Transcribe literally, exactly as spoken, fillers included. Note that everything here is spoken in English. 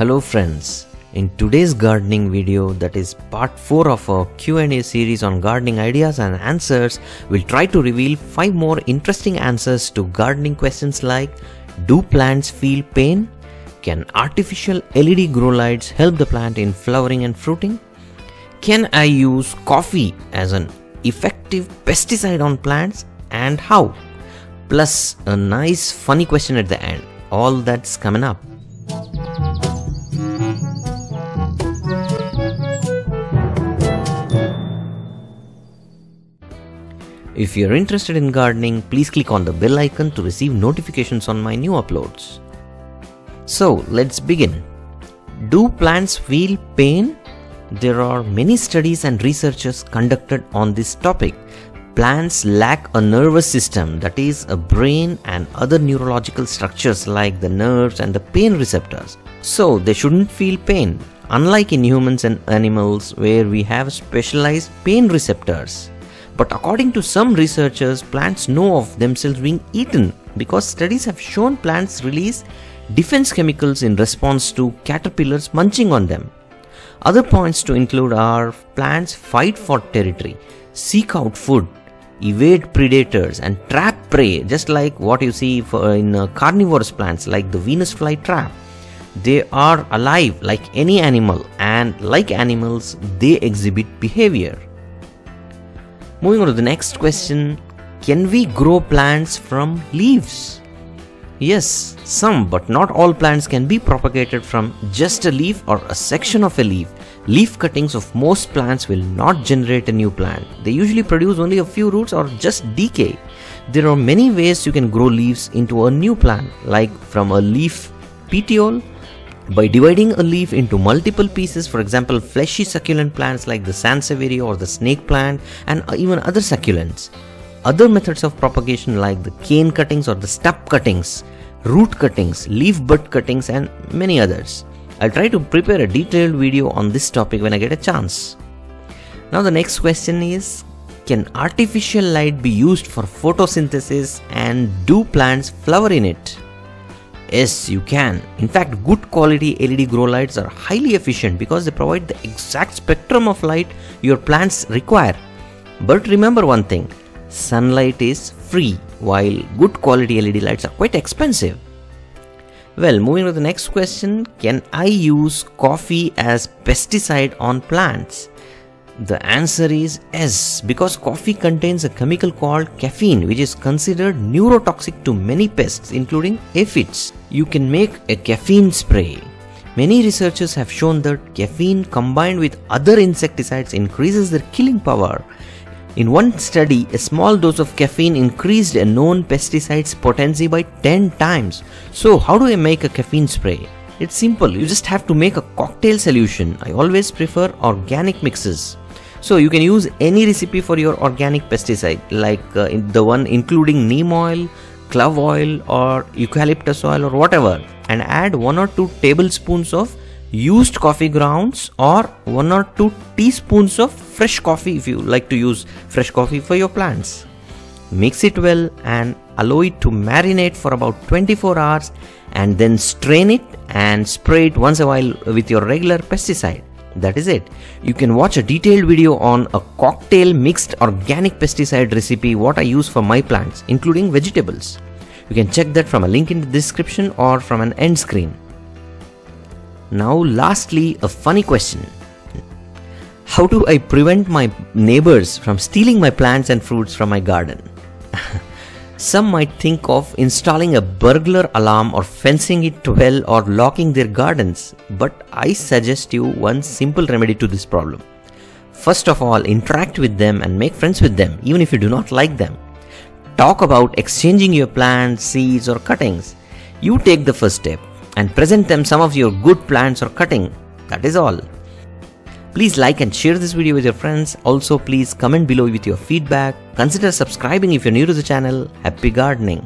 Hello friends, in today's gardening video, that is part four of our Q and A series on gardening ideas and answers, we'll try to reveal five more interesting answers to gardening questions like: do plants feel pain? Can artificial L E D grow lights help the plant in flowering and fruiting? Can I use coffee as an effective pesticide on plants, and how? Plus a nice funny question at the end. All that's coming up. If you're interested in gardening, please click on the bell icon to receive notifications on my new uploads. So let's begin. Do plants feel pain? There are many studies and researches conducted on this topic. Plants lack a nervous system, that is a brain and other neurological structures like the nerves and the pain receptors. So they shouldn't feel pain, unlike in humans and animals where we have specialized pain receptors. But according to some researchers, plants know of themselves being eaten because studies have shown plants release defense chemicals in response to caterpillars munching on them. Other points to include are: plants fight for territory, seek out food, evade predators and trap prey, just like what you see for in carnivorous plants like the Venus fly trap. They are alive like any animal, and like animals, they exhibit behavior. Moving on to the next question, can we grow plants from leaves? Yes, some, but not all plants can be propagated from just a leaf or a section of a leaf. Leaf cuttings of most plants will not generate a new plant. They usually produce only a few roots or just decay. There are many ways you can grow leaves into a new plant, like from a leaf petiole, by dividing a leaf into multiple pieces, for example fleshy succulent plants like the sansevieria or the snake plant, and even other succulents. Other methods of propagation like the cane cuttings or the stub cuttings, root cuttings, leaf bud cuttings and many others. I'll try to prepare a detailed video on this topic when I get a chance. Now the next question is, can artificial light be used for photosynthesis, and do plants flower in it? Yes, you can. In fact, good quality L E D grow lights are highly efficient because they provide the exact spectrum of light your plants require. But remember one thing, sunlight is free, while good quality L E D lights are quite expensive. Well, moving to the next question, can I use coffee as pesticide on plants? The answer is yes, because coffee contains a chemical called caffeine, which is considered neurotoxic to many pests including aphids. You can make a caffeine spray. Many researchers have shown that caffeine combined with other insecticides increases their killing power. In one study, a small dose of caffeine increased a known pesticide's potency by ten times. So how do I make a caffeine spray? It's simple, you just have to make a cocktail solution. I always prefer organic mixes. So you can use any recipe for your organic pesticide, like uh, in the one including neem oil, clove oil or eucalyptus oil or whatever, and add one or two tablespoons of used coffee grounds or one or two teaspoons of fresh coffee if you like to use fresh coffee for your plants. Mix it well and allow it to marinate for about twenty-four hours, and then strain it and spray it once a while with your regular pesticide. That is it. You can watch a detailed video on a cocktail mixed organic pesticide recipe what I use for my plants including vegetables. You can check that from a link in the description or from an end screen. Now lastly, a funny question. How do I prevent my neighbors from stealing my plants and fruits from my garden? Some might think of installing a burglar alarm or fencing it well or locking their gardens, but I suggest you one simple remedy to this problem. First of all, interact with them and make friends with them, even if you do not like them. Talk about exchanging your plants, seeds or cuttings. You take the first step and present them some of your good plants or cutting. That is all. Please like and share this video with your friends. Also, please comment below with your feedback. Consider subscribing if you're new to the channel. Happy gardening!